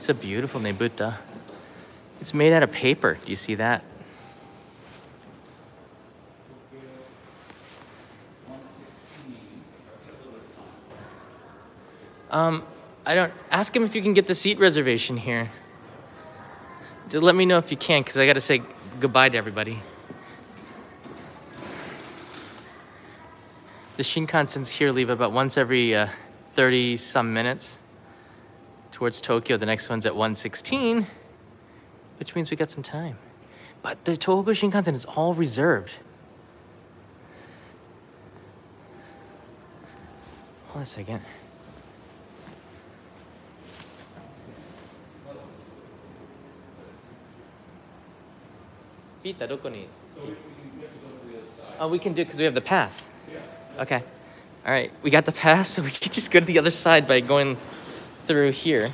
It's a beautiful Nebuta. It's made out of paper. Do you see that? Um, I don't, ask him if you can get the seat reservation here. Just let me know if you can, because I got to say goodbye to everybody. The Shinkansens here leave about once every uh, thirty some minutes towards Tokyo. The next one's at one sixteen, which means we got some time. But the Tohoku Shinkansen is all reserved. Hold on a second. Pita, where is it? Oh, we can do it because we have the pass. Okay. All right, we got the pass, so we can just go to the other side by going through here.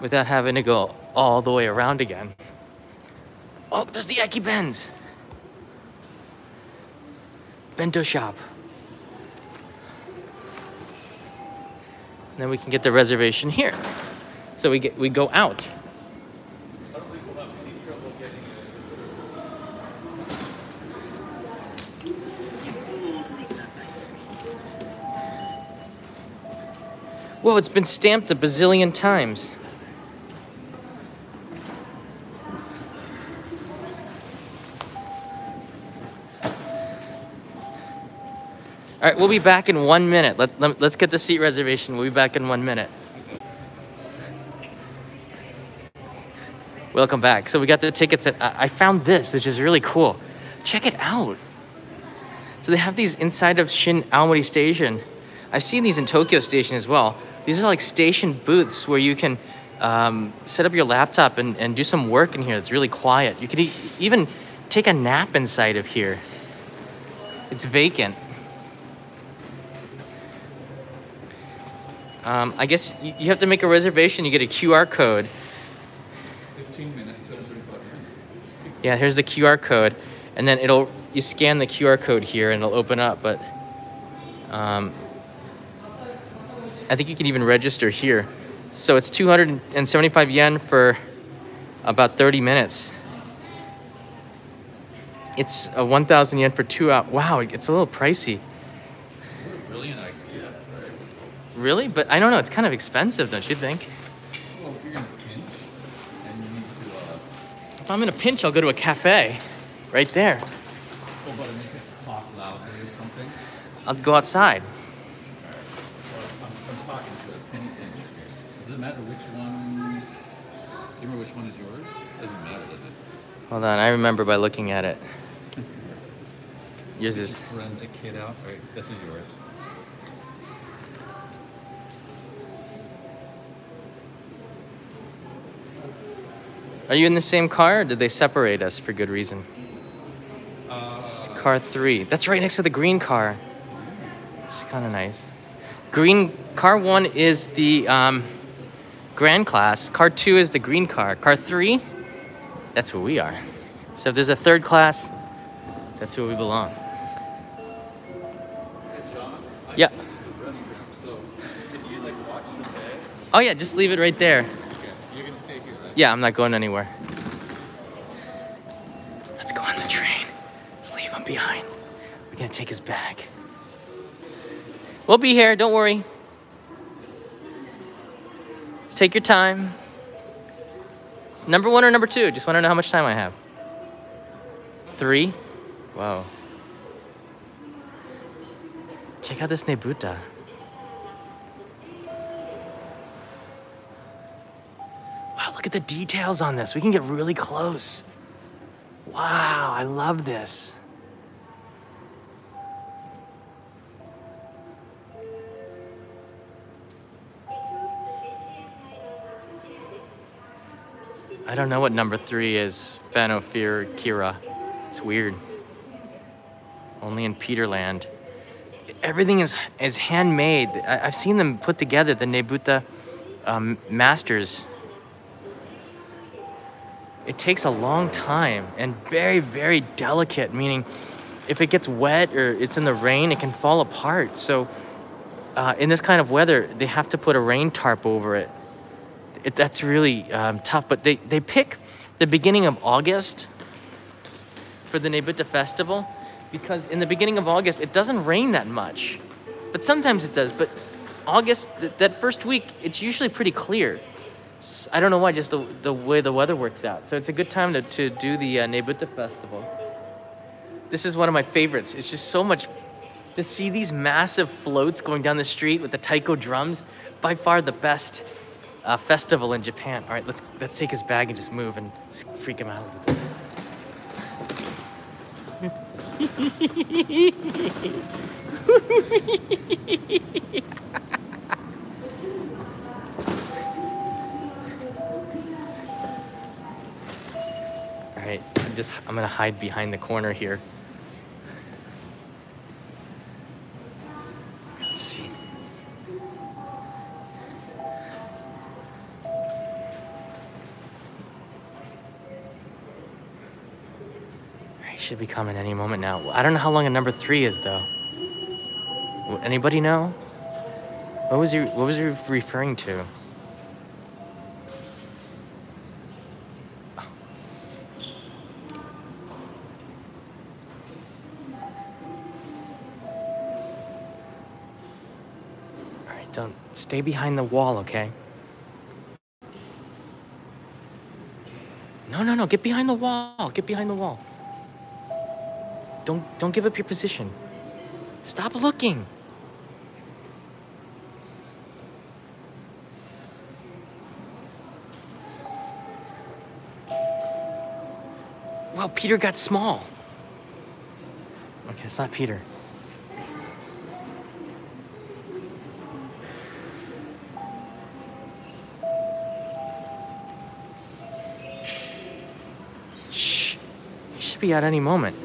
Without having to go all the way around again. Oh, there's the Ekibens. Bento shop. And then we can get the reservation here. So we, get, we go out. Whoa, it's been stamped a bazillion times. All right, we'll be back in one minute. Let, let, let's get the seat reservation. We'll be back in one minute. Welcome back. So we got the tickets and I found this, which is really cool. Check it out. So they have these inside of Shin-Aomori Station. I've seen these in Tokyo Station as well. These are like station booths where you can um, set up your laptop and, and do some work in here. It's really quiet. You could e even take a nap inside of here. It's vacant. Um, I guess you, you have to make a reservation. You get a Q R code. Yeah, here's the Q R code, and then it'll, you scan the Q R code here and it'll open up, but um, I think you can even register here. So it's two hundred seventy-five yen for about thirty minutes. It's a one thousand yen for two hours. Wow, it's a little pricey. What a brilliant idea, right? Really? But I don't know, it's kind of expensive, don't you think? If I'm in a pinch, I'll go to a cafe right there. Oh, but make it talk louder or something. I'll go outside. All right. Well, I'm, I'm talking to a penitentiary. Does it matter which one? Do you remember which one is yours? It doesn't matter, does it? Hold on, I remember by looking at it. Yours is. Forensic kid out. All right, this is yours. Are you in the same car, or did they separate us for good reason? Uh, car three. That's right next to the green car. It's kind of nice. Green car one is the um, grand class. Car two is the green car. Car three, that's where we are. So if there's a third class, that's where we belong. Hey, John, I yeah. Can use the restroom, so if you like wash the bag. Oh yeah, just leave it right there. Yeah, I'm not going anywhere. Let's go on the train. Let's leave him behind. We're gonna take his bag. We'll be here, don't worry. Just take your time. Number one or number two? Just wanna know how much time I have. Three? Wow. Check out this Nebuta. Wow, look at the details on this. We can get really close. Wow, I love this. I don't know what number three is, Fanofir Kira. It's weird. Only in Peterland. Everything is, is handmade. I, I've seen them put together, the Nebuta um, masters. It takes a long time and very, very delicate, meaning if it gets wet or it's in the rain, it can fall apart. So uh, in this kind of weather, they have to put a rain tarp over it. It that's really um, tough. But they, they pick the beginning of August for the Nebuta Festival because in the beginning of August, it doesn't rain that much. But sometimes it does. But August, th that first week, it's usually pretty clear. It's, I don't know why, just the, the way the weather works out. So it's a good time to, to do the uh, Nebuta Festival. This is one of my favorites. It's just so much to see these massive floats going down the street with the taiko drums. By far the best uh, festival in Japan. All right, let's let's take his bag and just move and freak him out a little bit. All right, I'm just I'm gonna hide behind the corner here. Let's see. Alright, should be coming any moment now. I don't know how long a number three is though. Anybody know? What was you what was you referring to? Don't stay behind the wall, okay? No, no, no, get behind the wall. Get behind the wall. Don't don't give up your position. Stop looking. Well, Peter got small. Okay, it's not Peter. Be at any moment.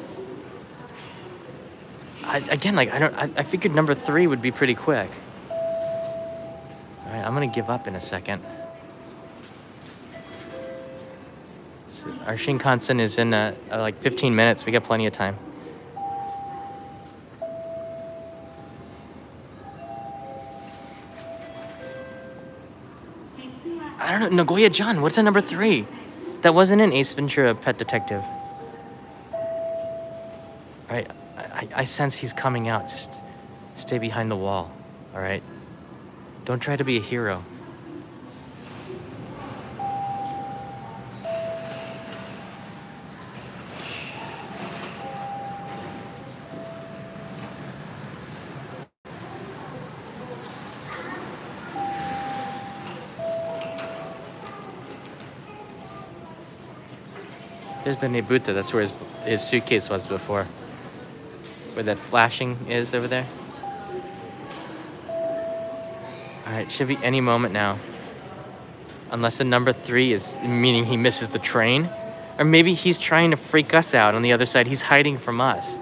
I, again, like I don't. I, I figured number three would be pretty quick. All right, I'm gonna give up in a second. So our Shinkansen is in uh, like fifteen minutes. We got plenty of time. I don't know, Nagoya John. What's at number three? That wasn't an Ace Ventura Pet Detective. Right, I, I sense he's coming out. Just stay behind the wall, all right? Don't try to be a hero. There's the Nebuta. That's where his, his suitcase was before. Where that flashing is over there. All right, should be any moment now. Unless the number three is meaning he misses the train. Or maybe he's trying to freak us out on the other side. He's hiding from us.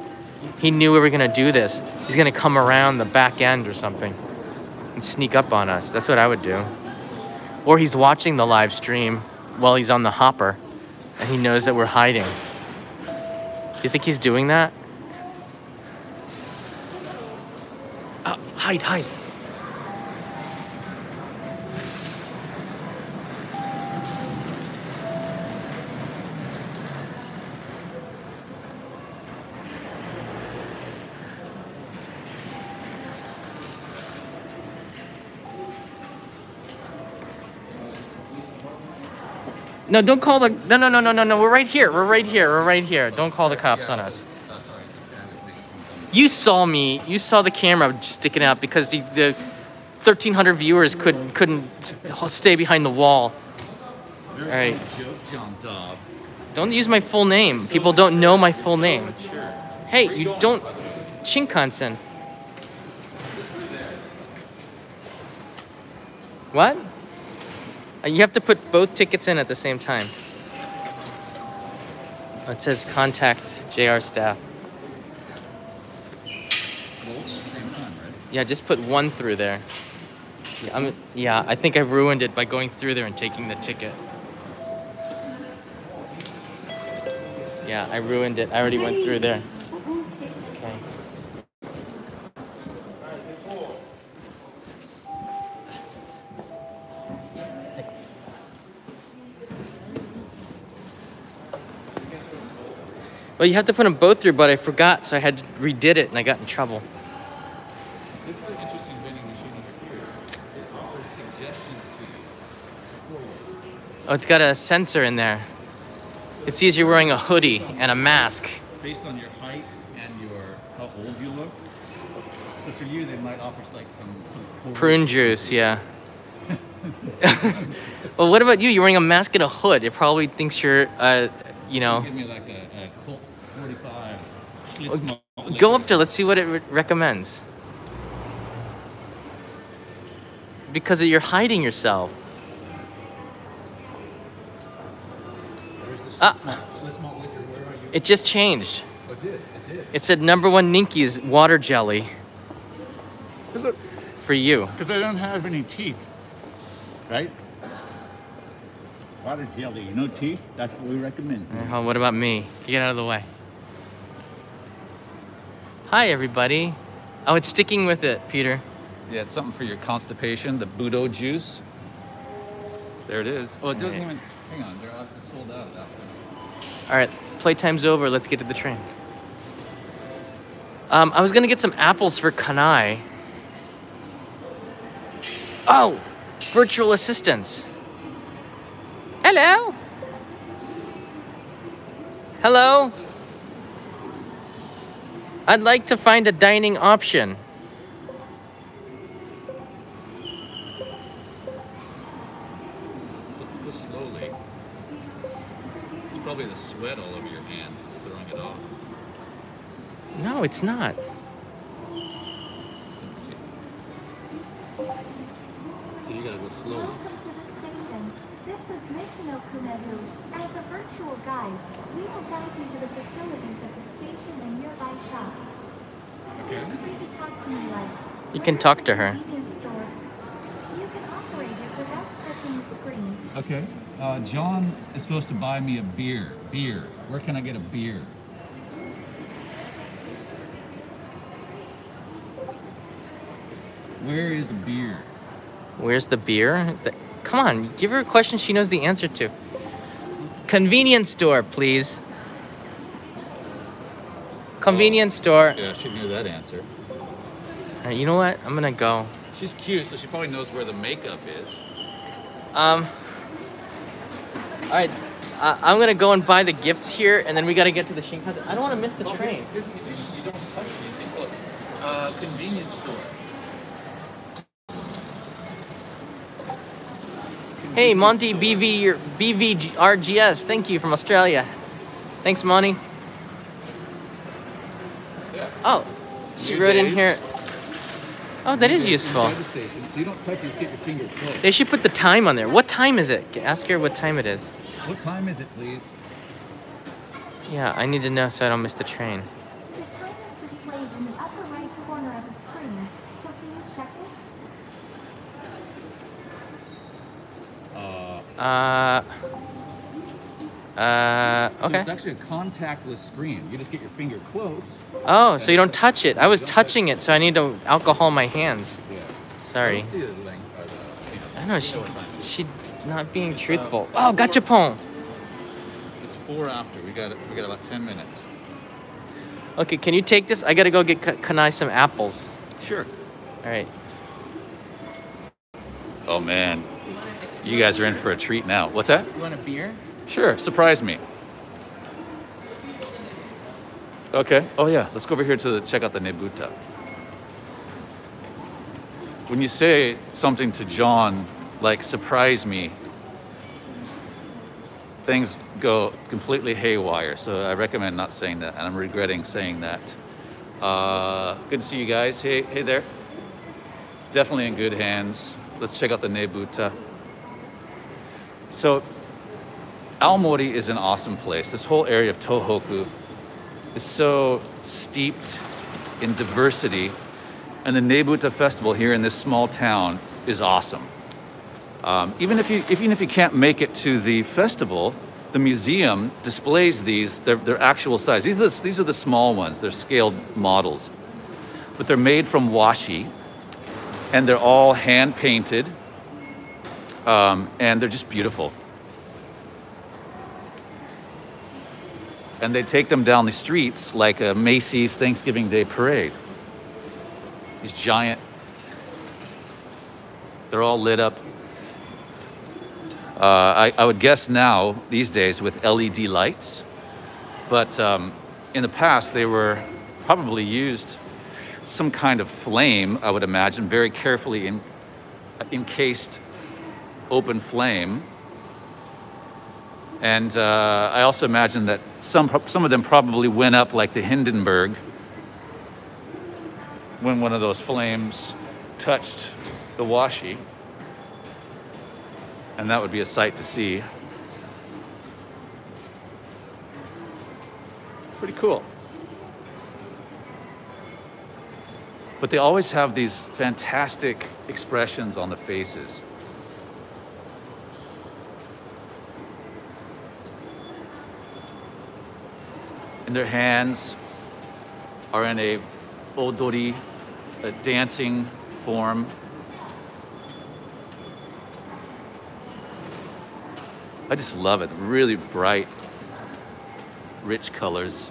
He knew we were gonna do this. He's gonna come around the back end or something and sneak up on us. That's what I would do. Or he's watching the live stream while he's on the hopper and he knows that we're hiding. Do you think he's doing that? Hide, hide. No, don't call the, no, no, no, no, no, no. We're right here. We're right here. We're right here. Don't call the cops on us. You saw me, you saw the camera sticking out because the, the thirteen hundred viewers could, couldn't stay behind the wall. All right. Don't use my full name. People don't know my full name. Hey, you don't... Shinkansen. What? You have to put both tickets in at the same time. It says contact J R staff. Yeah, just put one through there. Yeah, I'm, yeah, I think I ruined it by going through there and taking the ticket. Yeah, I ruined it. I already went through there. Okay. Well, you have to put them both through, but I forgot, so I had to redid it, and I got in trouble. This is an interesting vending machine over here. It offers suggestions to you. Oh, it's got a sensor in there. It sees you're wearing a hoodie and a mask. Based on your height and your how old you look. So for you, they might offer like some, some prune juice, yeah. Well, what about you? You're wearing a mask and a hood. It probably thinks you're, uh, you know. Give me like a, a Colt forty-five. Well, go up there. Let's see what it re recommends. Because you're hiding yourself. Ah, it just changed. Oh, it did. It did. It said number one Ninki's water jelly. It, for you. Because I don't have any teeth. Right? Water jelly, no teeth, that's what we recommend. Uh-huh. What about me? Get out of the way. Hi, everybody. Oh, it's sticking with it, Peter. Yeah, it's something for your constipation, the Budo juice. There it is. Oh, it doesn't right. even, hang on, they're out, sold out of that one. All right, playtime's over, let's get to the train. Um, I was gonna get some apples for Kanai. Oh! Virtual assistants. Hello. Hello. I'd like to find a dining option. Let's go slowly. It's probably the sweat all over your hands throwing it off. No, it's not. You gotta go slow. Welcome to the station. This is Mission Okumeru. As a virtual guide, we will guide you to the facilities of the station and nearby shops. Okay. Feel free to talk to me like. You can talk to her. Store. You can operate it without touching the screen. Okay. Uh, John is supposed to buy me a beer. Beer. Where can I get a beer? Where is a beer? Where's the beer? The, come on, give her a question she knows the answer to. Convenience store, please. Convenience oh, store. Yeah, she knew that answer. All right, you know what? I'm gonna go. She's cute, so she probably knows where the makeup is. Um. All right, uh, I'm gonna go and buy the gifts here, and then we gotta get to the Shinkansen. I don't want to miss the oh, train. Here's, here's, you, you don't touch these things. Look, uh, convenience store. Hey, Monty B V, B V R G S, thank you from Australia. Thanks, Monty. Yeah. Oh, she wrote in here. Oh, that is useful. They should put the time on there. What time is it? Ask her what time it is. What time is it, please? Yeah, I need to know so I don't miss the train. The time is displayed in the upper right corner of the screen, so can you check it? Uh, uh, okay. So it's actually a contactless screen. You just get your finger close. Oh, so you don't touch it. I was touching it, so I need to alcohol my hands. Yeah. Sorry. I don't see the link, or the, you know, I know, she, she's not being it's, truthful. Uh, oh, gachapon. It's four after. We got we got about ten minutes. Okay, can you take this? I gotta go get K Kanai some apples. Sure. All right. Oh, man. You guys are in for a treat now. What's that? You want a beer? Sure, surprise me. Okay, oh yeah, let's go over here to the, check out the Nebuta. When you say something to John, like surprise me, things go completely haywire, so I recommend not saying that, and I'm regretting saying that. Uh, good to see you guys. Hey, hey there. Definitely in good hands. Let's check out the Nebuta. So, Aomori is an awesome place. This whole area of Tohoku is so steeped in diversity, and the Nebuta Festival here in this small town is awesome. Um, even if you even if you can't make it to the festival, the museum displays these their, their actual size. These are the, these are the small ones. They're scaled models, but they're made from washi, and they're all hand painted. Um, and they're just beautiful. and they take them down the streets like a Macy's Thanksgiving Day parade. These giant, they're all lit up. Uh, I, I would guess now, these days, with L E D lights, but um, in the past they were probably used some kind of flame, I would imagine, very carefully in, uh, encased open flame. And uh, I also imagine that some, some of them probably went up like the Hindenburg when one of those flames touched the washi. And that would be a sight to see. Pretty cool. But they always have these fantastic expressions on the faces. And their hands are in a odori, a dancing form. I just love it. Really bright, rich colors.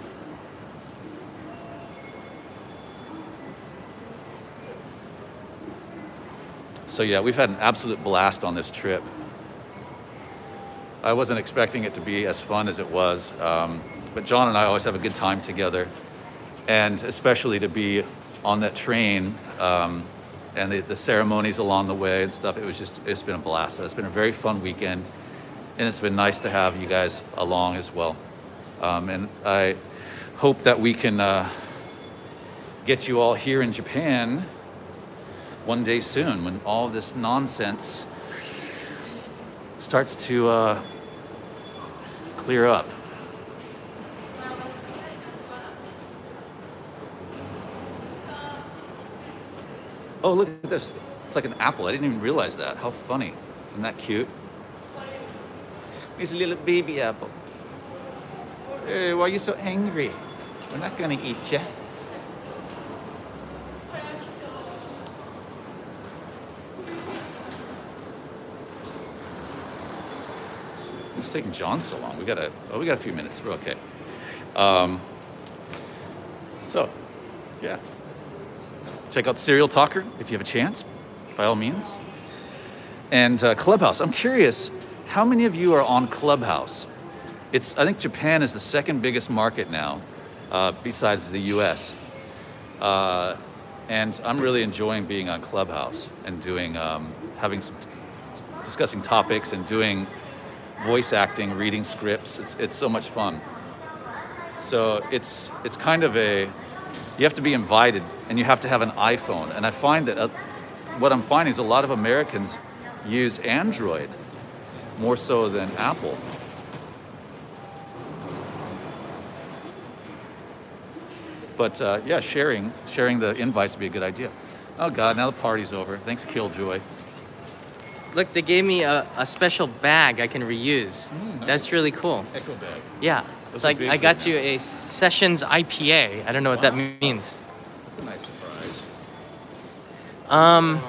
So yeah, we've had an absolute blast on this trip. I wasn't expecting it to be as fun as it was. Um, But John and I always have a good time together, and especially to be on that train um, and the, the ceremonies along the way and stuff. It was just, it's been a blast. So it's been a very fun weekend, and it's been nice to have you guys along as well. Um, and I hope that we can uh, get you all here in Japan one day soon when all this nonsense starts to uh, clear up. Oh, look at this. It's like an apple. I didn't even realize that. How funny. Isn't that cute? Here's a little baby apple. Hey, why are you so angry? We're not gonna eat you. It's taking John so long. We got a, oh, we got a few minutes. We're okay. Um, so, yeah. Check out Serial Talker if you have a chance, by all means. And uh, Clubhouse. I'm curious, how many of you are on Clubhouse? It's, I think Japan is the second biggest market now, uh, besides the U S. Uh, and I'm really enjoying being on Clubhouse and doing, um, having some, t discussing topics and doing voice acting, reading scripts. It's, it's so much fun. So it's, it's kind of a, you have to be invited, and you have to have an iPhone. And I find that uh, what I'm finding is a lot of Americans use Android more so than Apple. But uh, yeah, sharing sharing the invites would be a good idea. Oh God, now the party's over. Thanks, Killjoy. Look, they gave me a, a special bag I can reuse. Mm, nice. That's really cool. Echo bag. Yeah. It's like I got you a Sessions I P A. I don't know what wow. that means. That's a nice surprise. Um,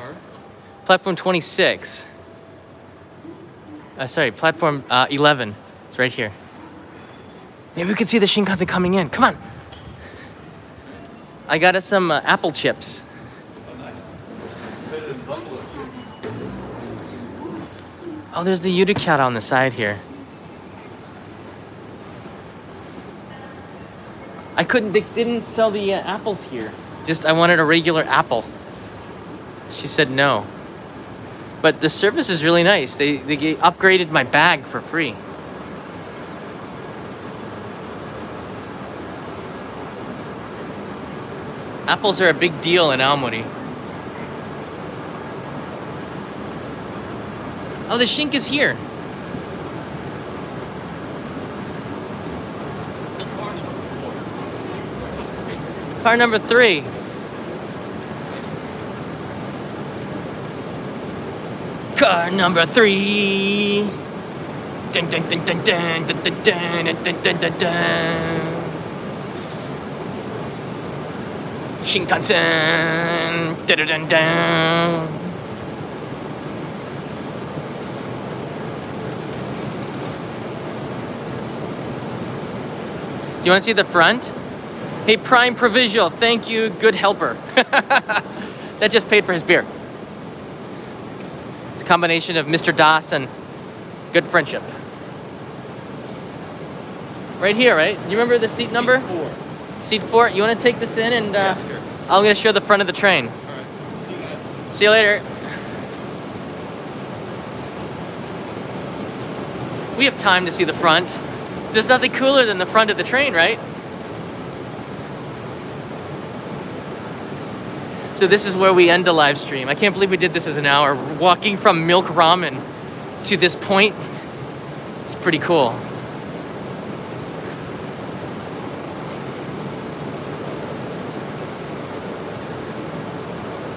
platform twenty-six. Uh, sorry, platform uh, eleven. It's right here. Maybe we could see the Shinkansen coming in. Come on. I got us some uh, apple chips. Oh, nice. Better than buffalo chips. Oh, there's the Yudakata on the side here. I couldn't, they didn't sell the uh, apples here. Just, I wanted a regular apple. She said no. But the service is really nice. They, they upgraded my bag for free. Apples are a big deal in Aomori. Oh, the Shink is here. Car number three. Car number three. Dun, dun, dun, dun, dun, dun, dun, dun, dun, dun, dun. Shinkansen. Dun, dun, dun. Do you want to see the front? Hey, Prime Provisional, thank you, good helper. That just paid for his beer. It's a combination of Mister Das and good friendship. Right here, right? You remember the seat number? Seat four. Seat four. You want to take this in, and uh, yeah, sure. I'm going to show the front of the train. All right. See you later. See you later. We have time to see the front. There's nothing cooler than the front of the train, right? So this is where we end the live stream. I can't believe we did this as an hour. Walking from Milk Ramen to this point, it's pretty cool.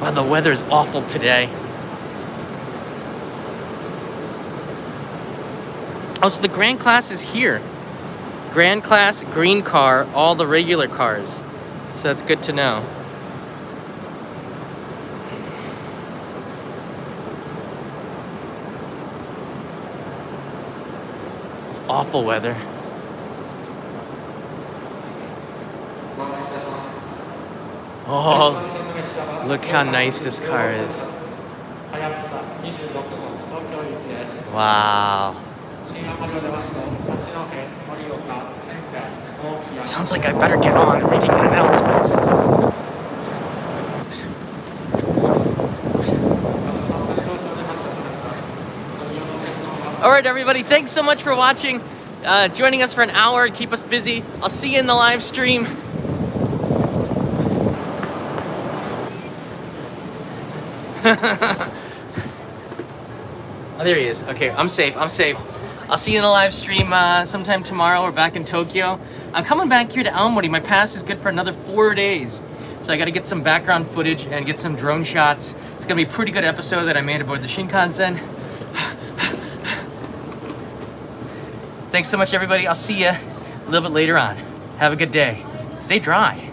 Wow, the weather is awful today. Oh, so the grand class is here. Grand class, green car, all the regular cars. So that's good to know. It's awful weather. Oh, look how nice this car is. Wow. Sounds like I better get on making an announcement. All right, everybody, thanks so much for watching, uh, joining us for an hour. Keep us busy. I'll see you in the live stream. Oh, there he is. Okay, I'm safe. I'm safe. I'll see you in a live stream uh, sometime tomorrow. We're back in Tokyo. I'm coming back here to Aomori. My pass is good for another four days. So I gotta get some background footage and get some drone shots. It's gonna be a pretty good episode that I made aboard the Shinkansen. Thanks so much, everybody. I'll see you a little bit later on. Have a good day. Stay dry.